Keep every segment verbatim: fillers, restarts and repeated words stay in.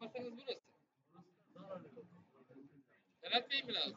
Masanız burası. Ferhat Bey mi lazım?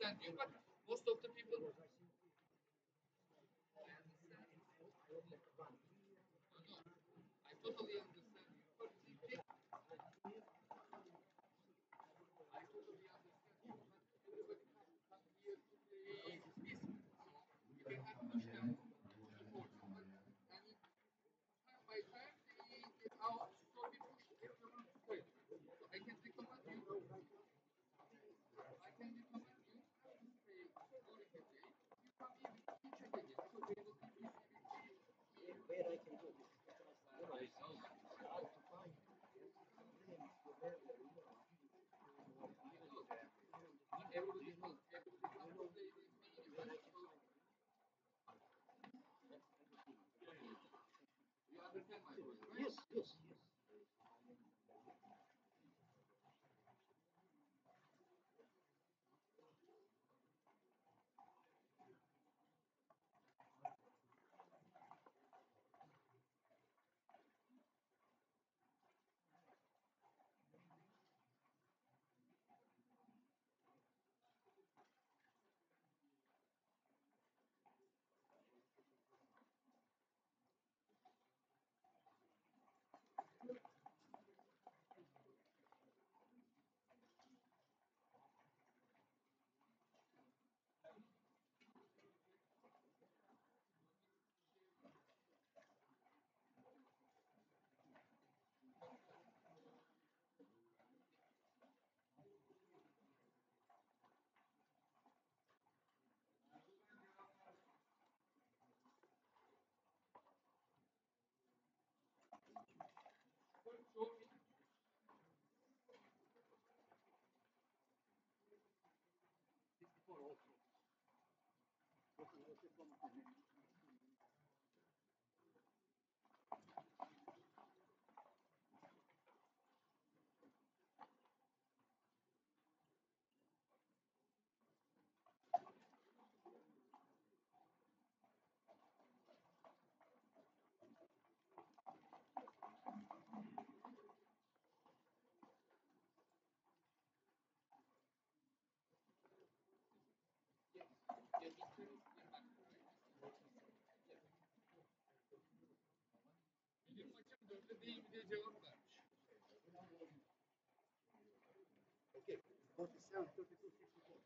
understand you, but most of the people no, no, I totally understand you, but see, take, I totally understand you, but everybody has to come here to take this, so we cannot push them towards, but I mean, time by time they get out, so we push everyone away. So I can recommend you, I can recommend you, where I can go. I know. How to find it. Everybody knows. Everybody knows they need where I can go. You understand my point, right? Yes, yes, yes. Yes, yes, benim maçım dörtte değil bir de cevap vermiş. Okay, forty-seven thirty-two fifty-four.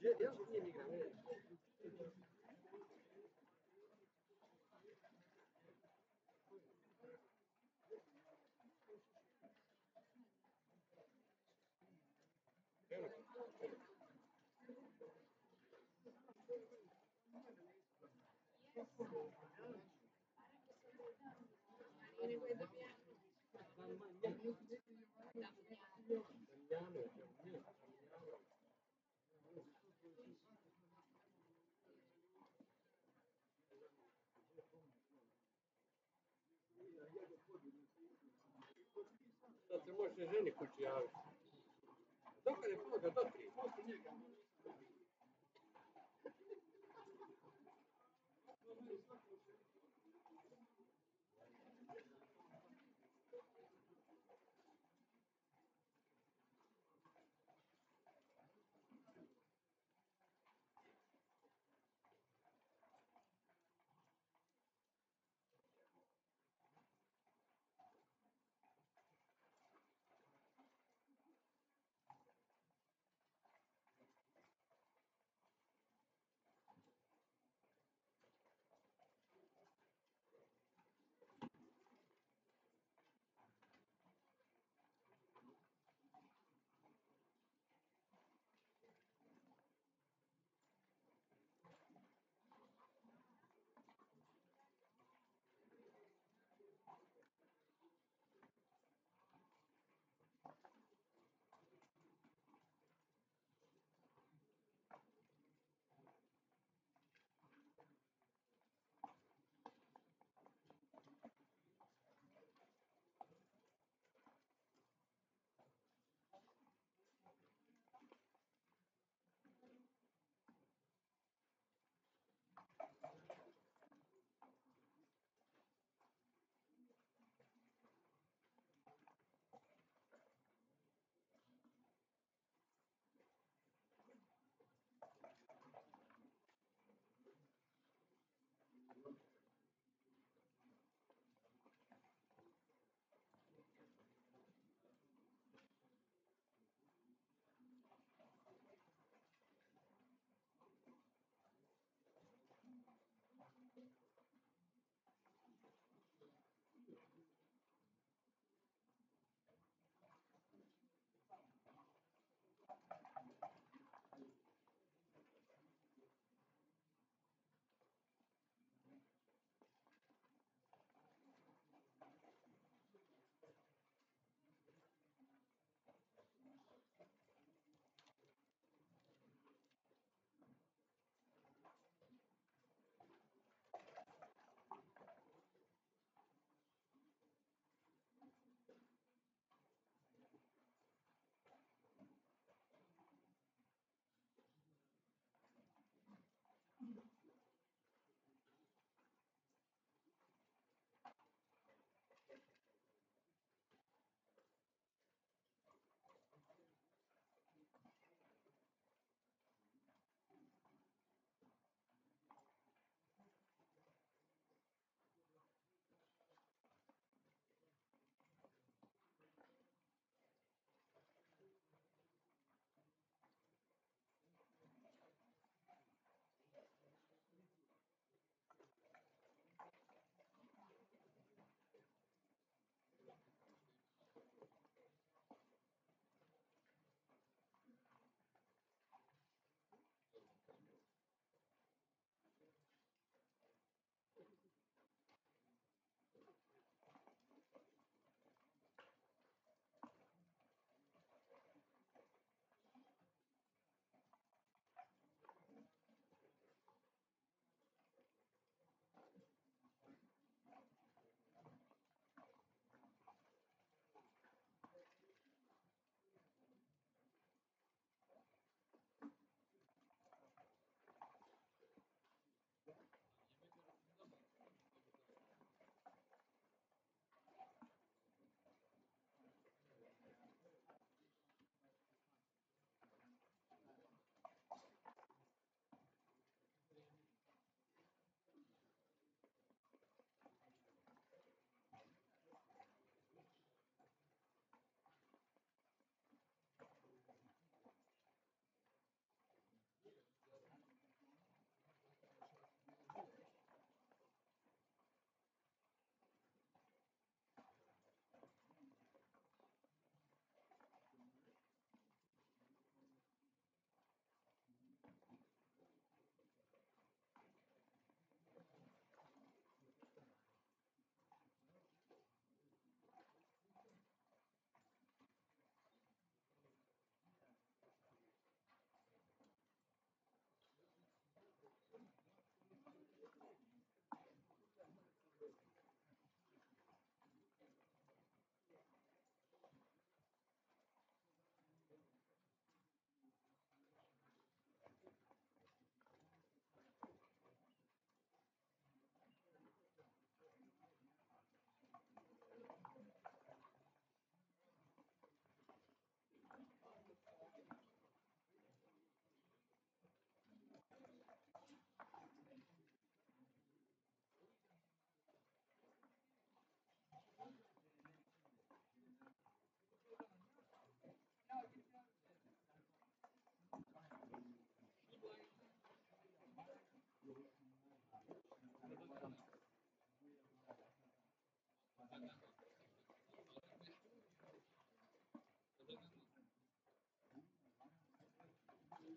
Я, я же не миграл. Жене кучу яви. Dokad je poga, do tri. Posto njega.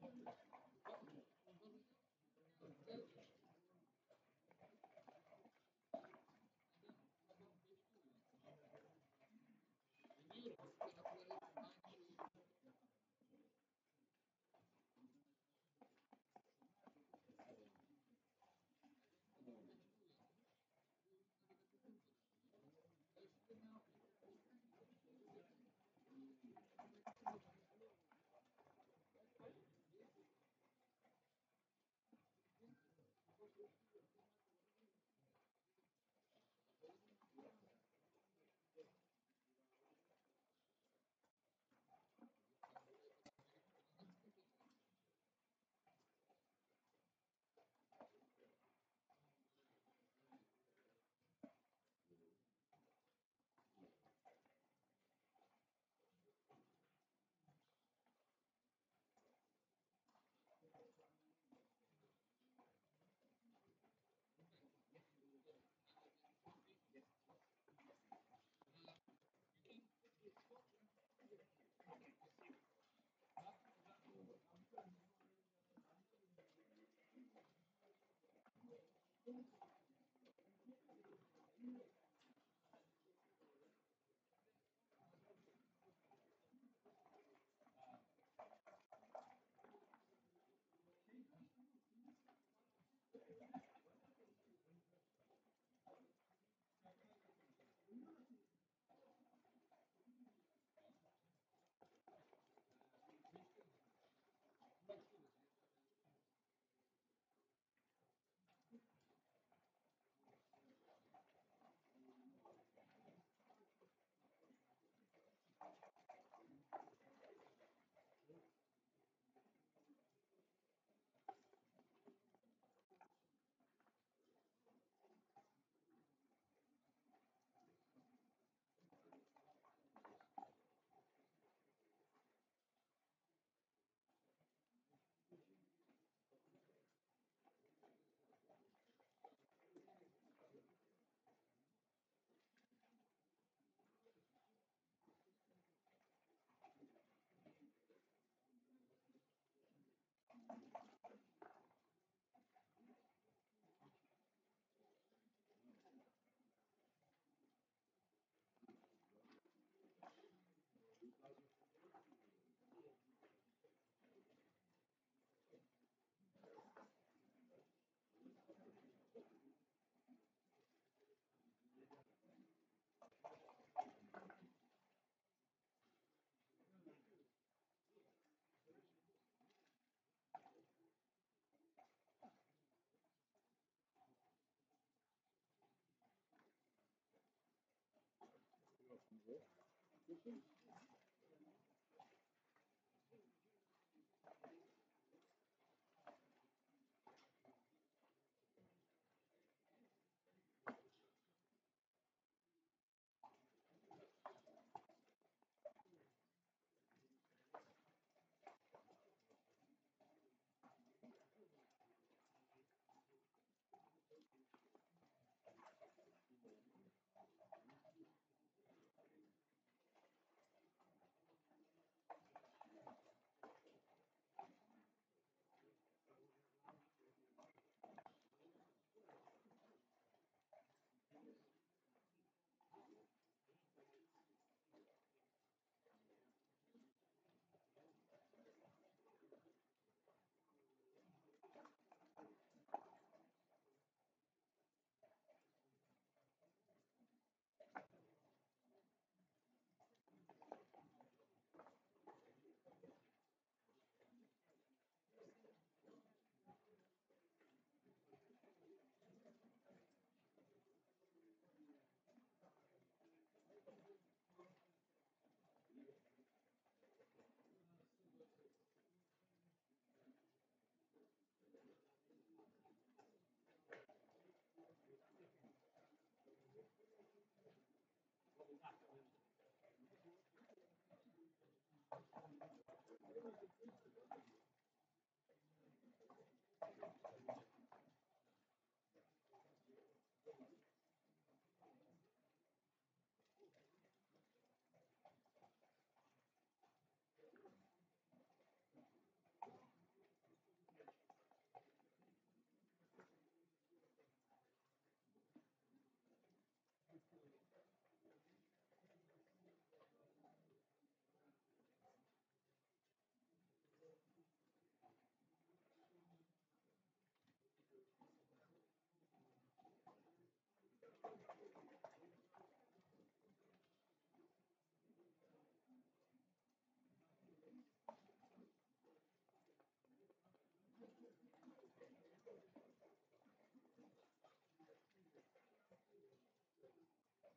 Thank you.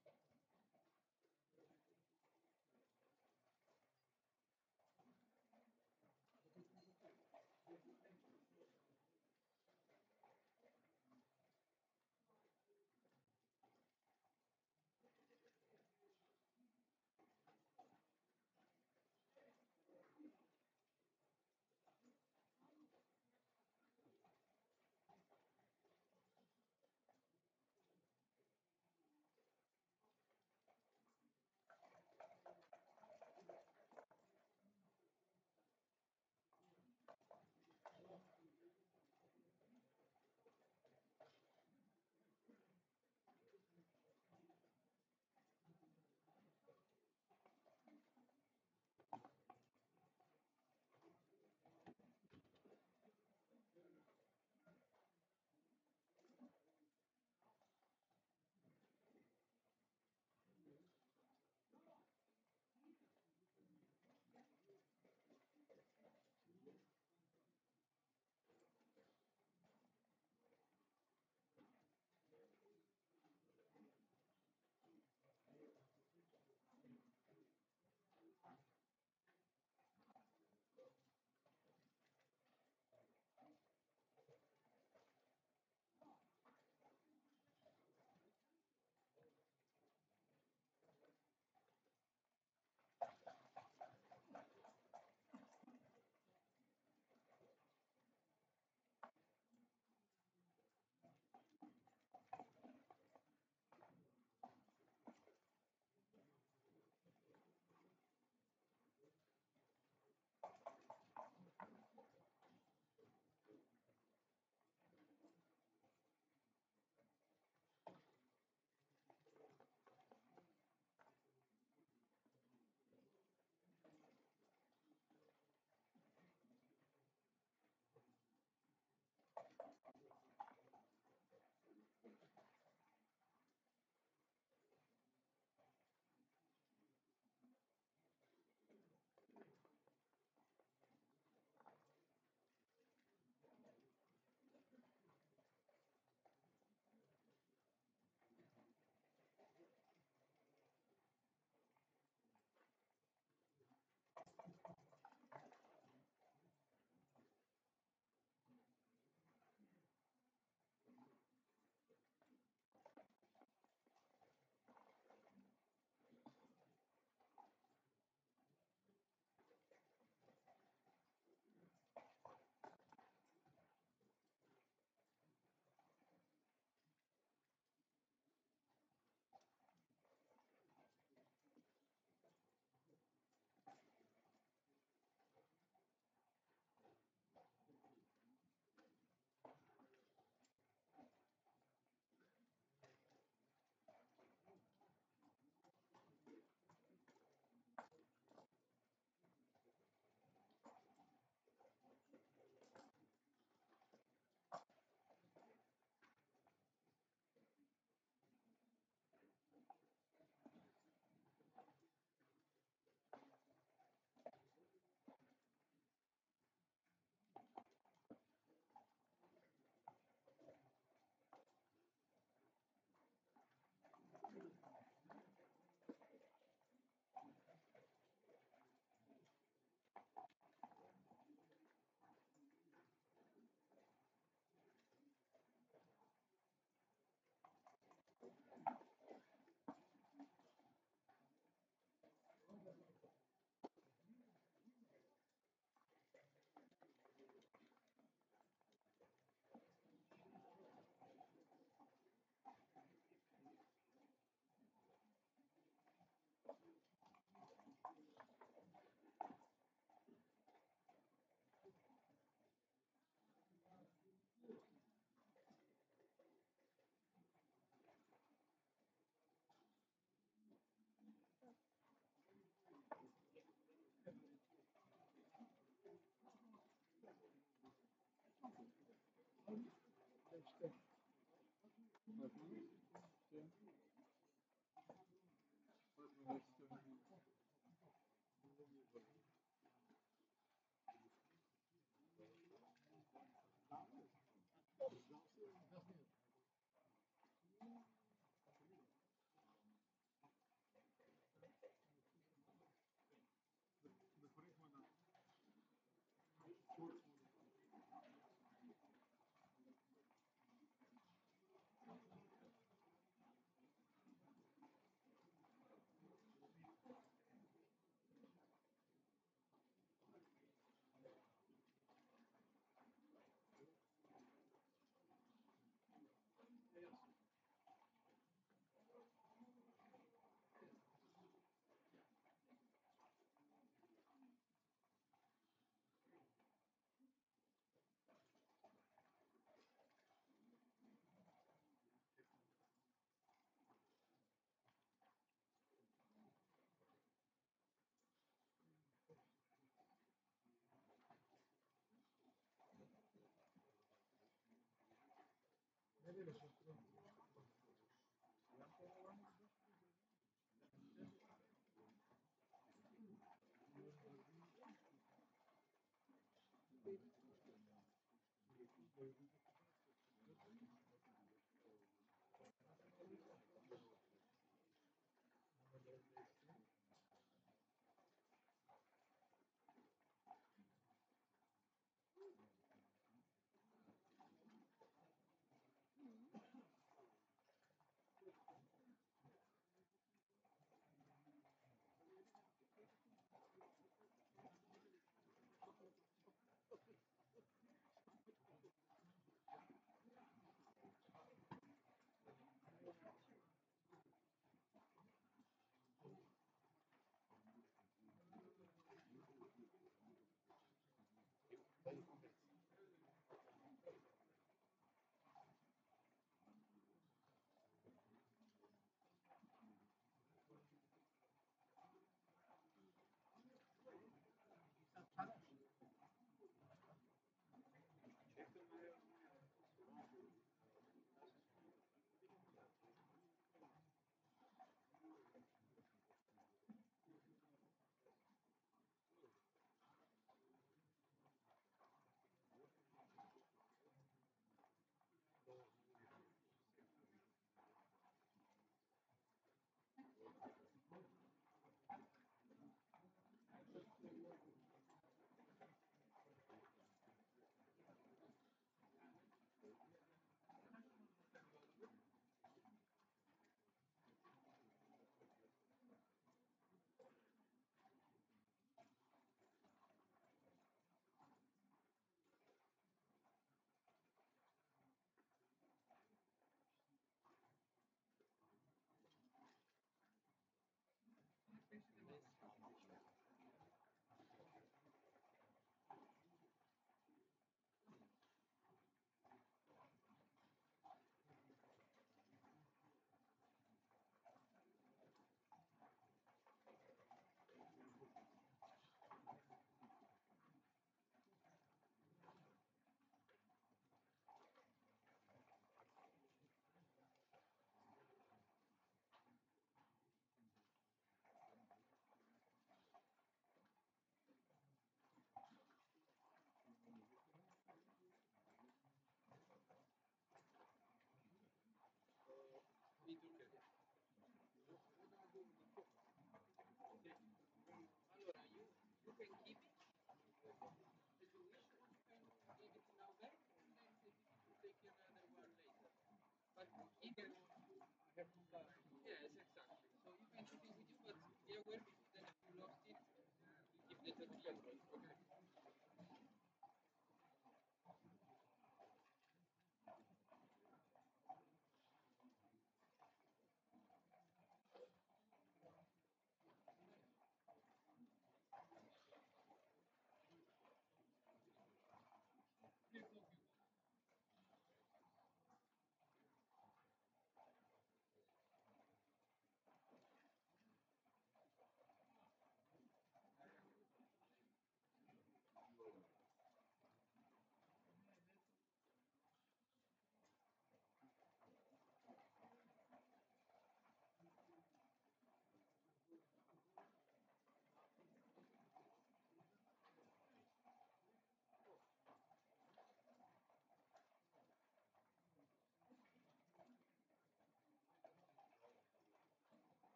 That's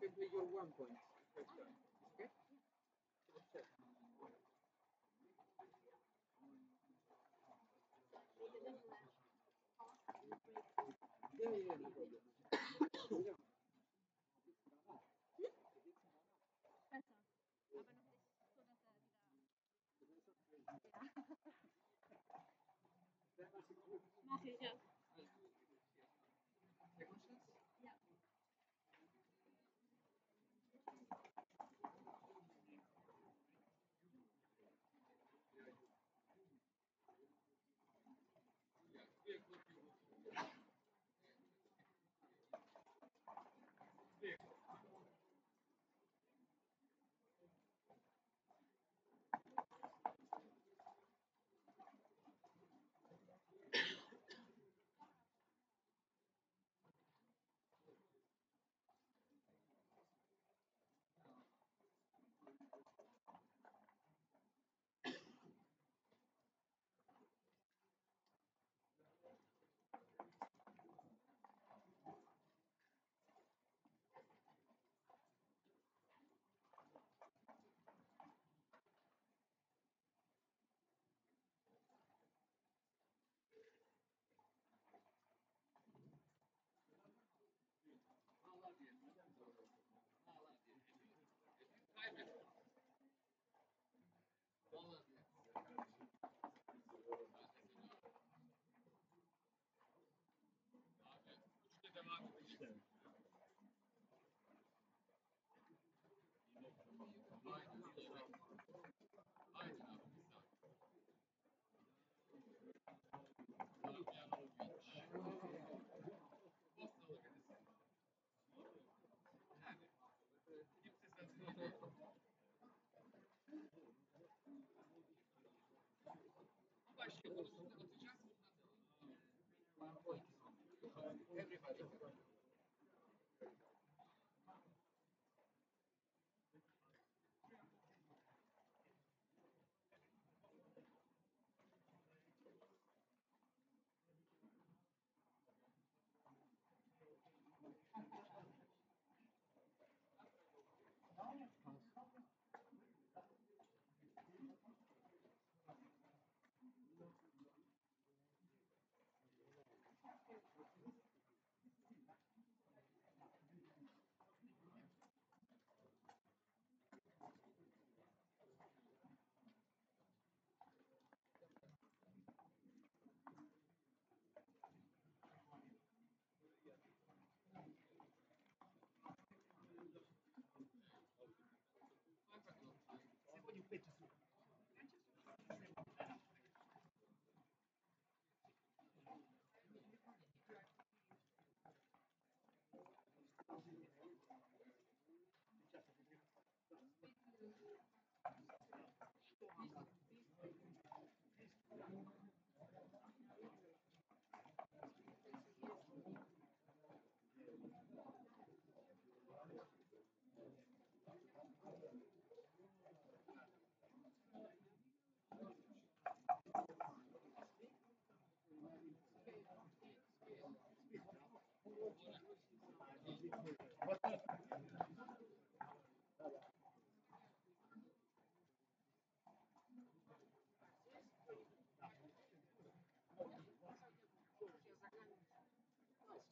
typically your one point question. Okay? Okay. Yeah, yeah, no problem. Yeah.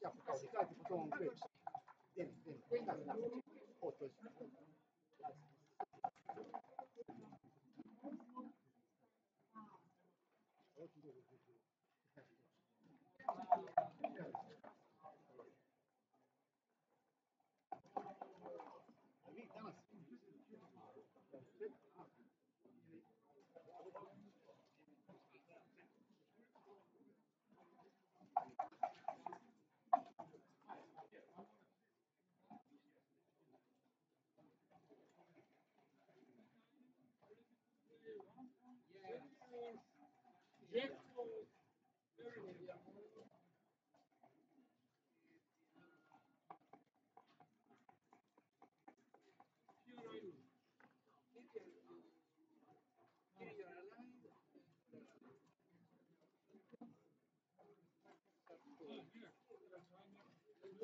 Кстати, потом печь. День, день, день, день, день. О, то есть.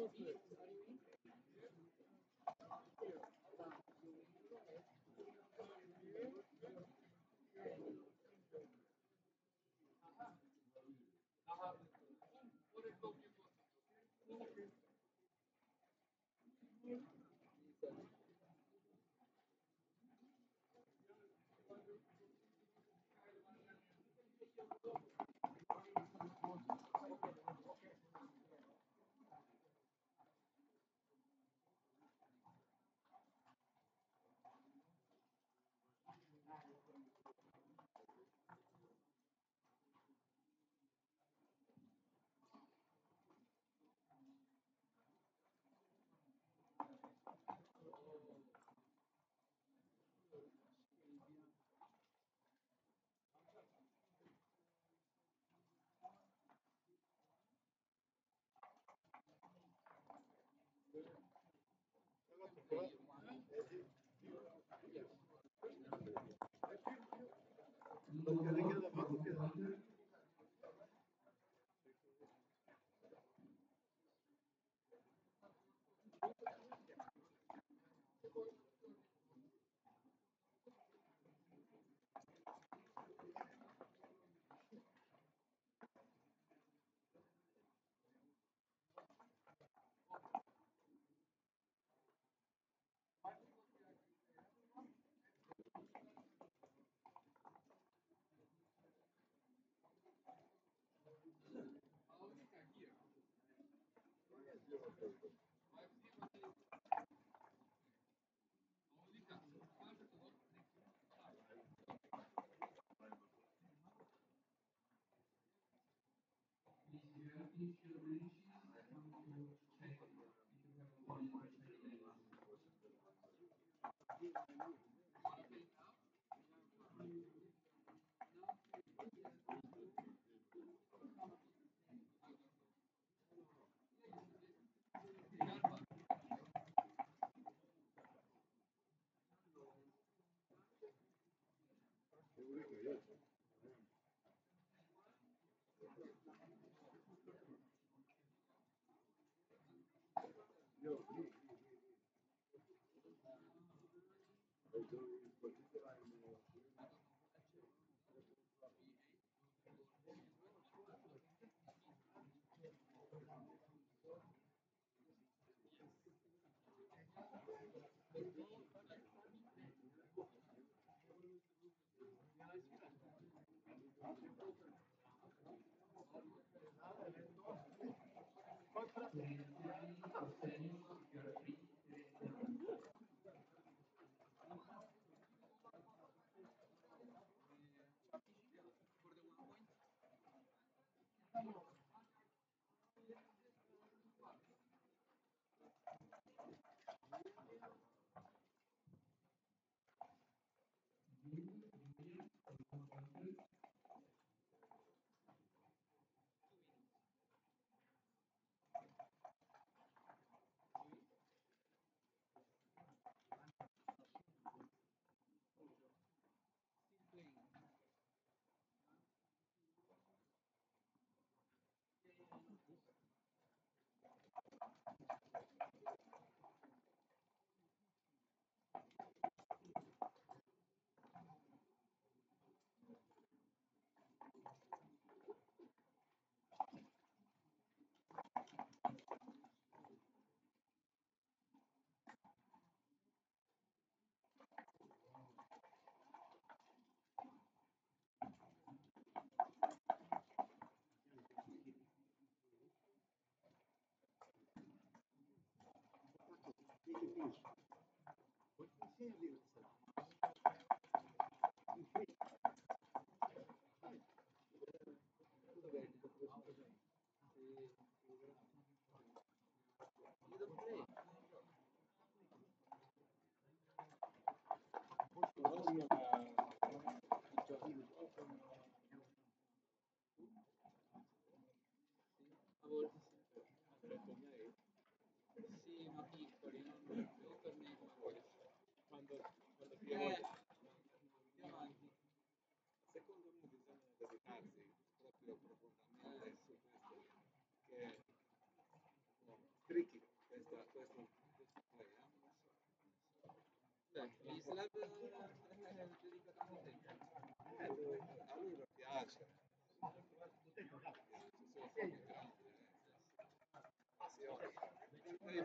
Thank you.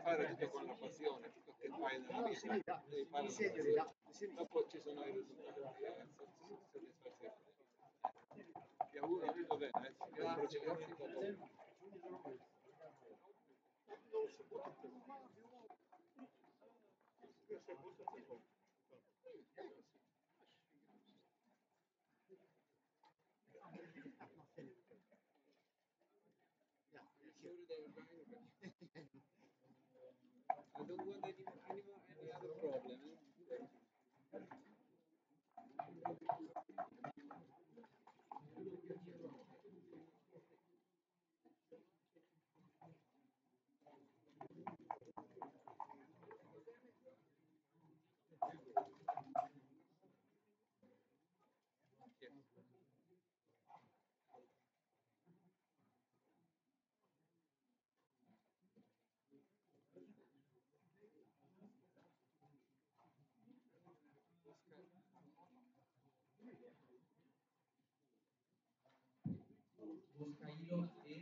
Fare tutto con la passione, tutto che fai nella vita, devi fare la passione. Dopo ci sono i risultati, sono soddisfazione. Abbiamo Busca hilos en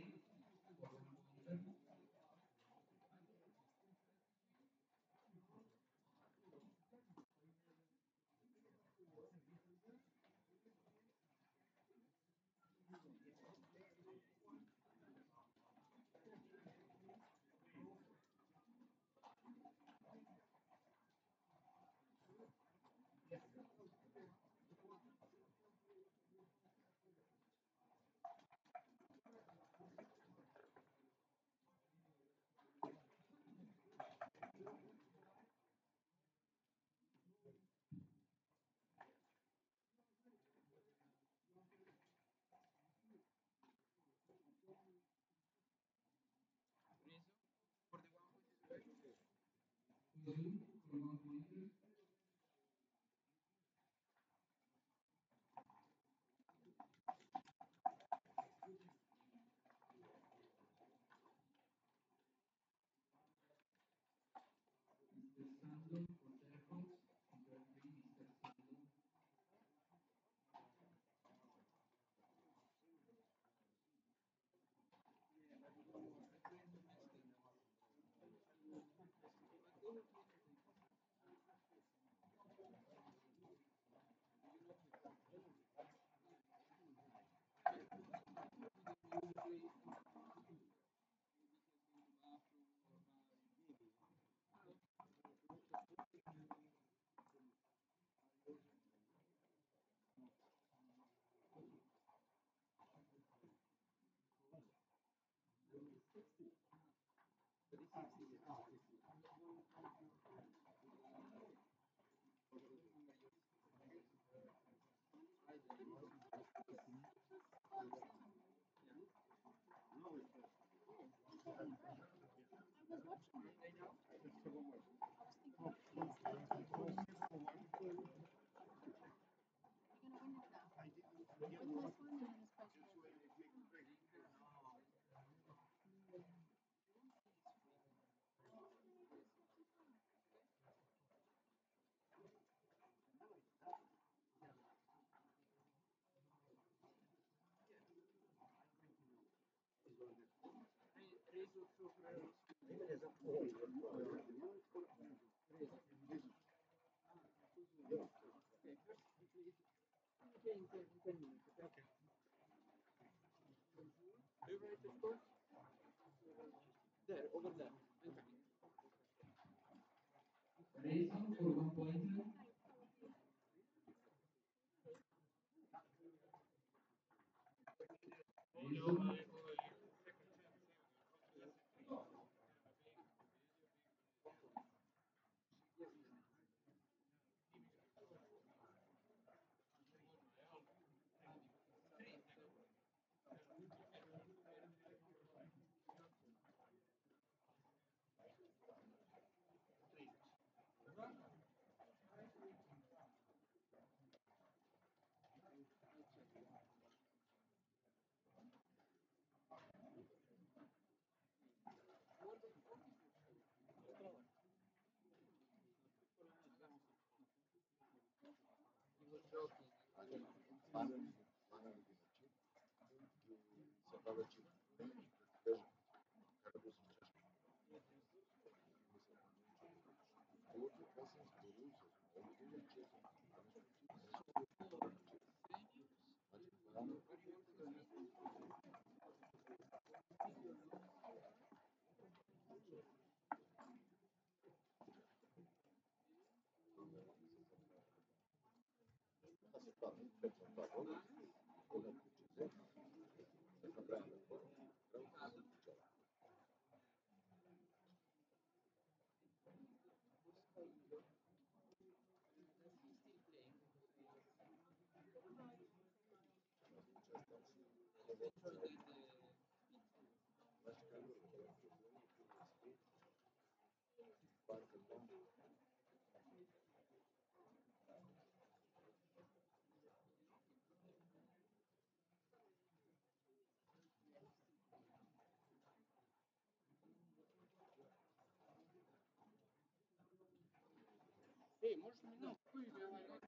Эй, можешь минутку поговорить?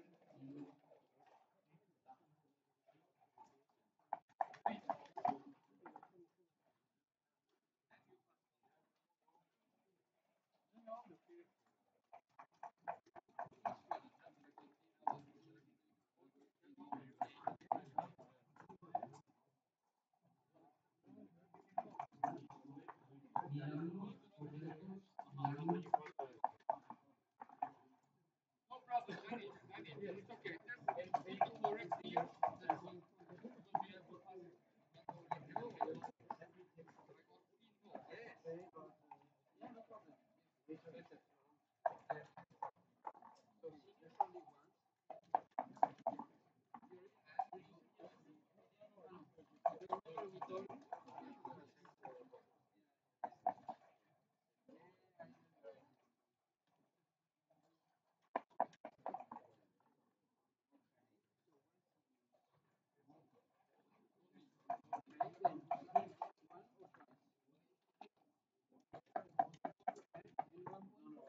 Thank you.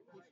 Obrigado,